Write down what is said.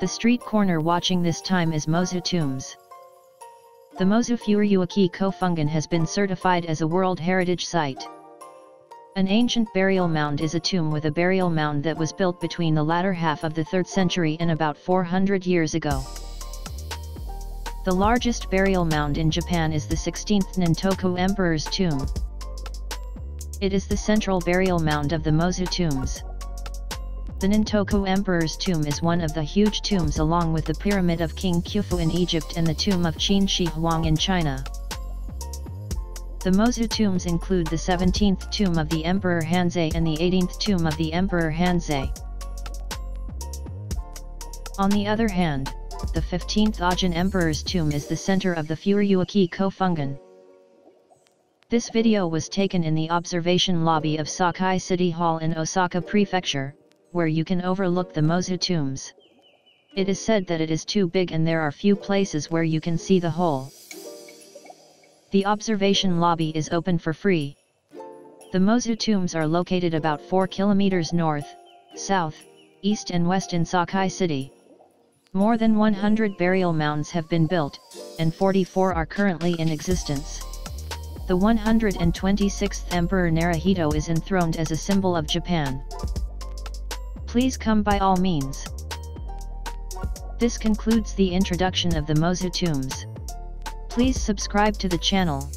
The street corner watching this time is Mozu Tombs. The Mozu-Furuichi Kofungun has been certified as a World Heritage Site. An ancient burial mound is a tomb with a burial mound that was built between the latter half of the 3rd century and about 400 years ago. The largest burial mound in Japan is the 16th Nintoku Emperor's tomb. It is the central burial mound of the Mozu tombs. The Nintoku Emperor's tomb is one of the huge tombs along with the Pyramid of King Khufu in Egypt and the tomb of Qin Shi Huang in China. The Mozu tombs include the 17th tomb of the Emperor Hanzei and the 18th tomb of the Emperor Hanzei. On the other hand, the 15th Ojin Emperor's tomb is the center of the Furuichi Kofungun. This video was taken in the observation lobby of Sakai City Hall in Osaka Prefecture, where you can overlook the Mozu tombs. It is said that it is too big and there are few places where you can see the whole. The observation lobby is open for free. The Mozu tombs are located about 4 kilometers north, south, east and west in Sakai City. More than 100 burial mounds have been built, and 44 are currently in existence. The 126th Emperor Naruhito is enthroned as a symbol of Japan. Please come by all means. This concludes the introduction of the Mozu tombs. Please subscribe to the channel.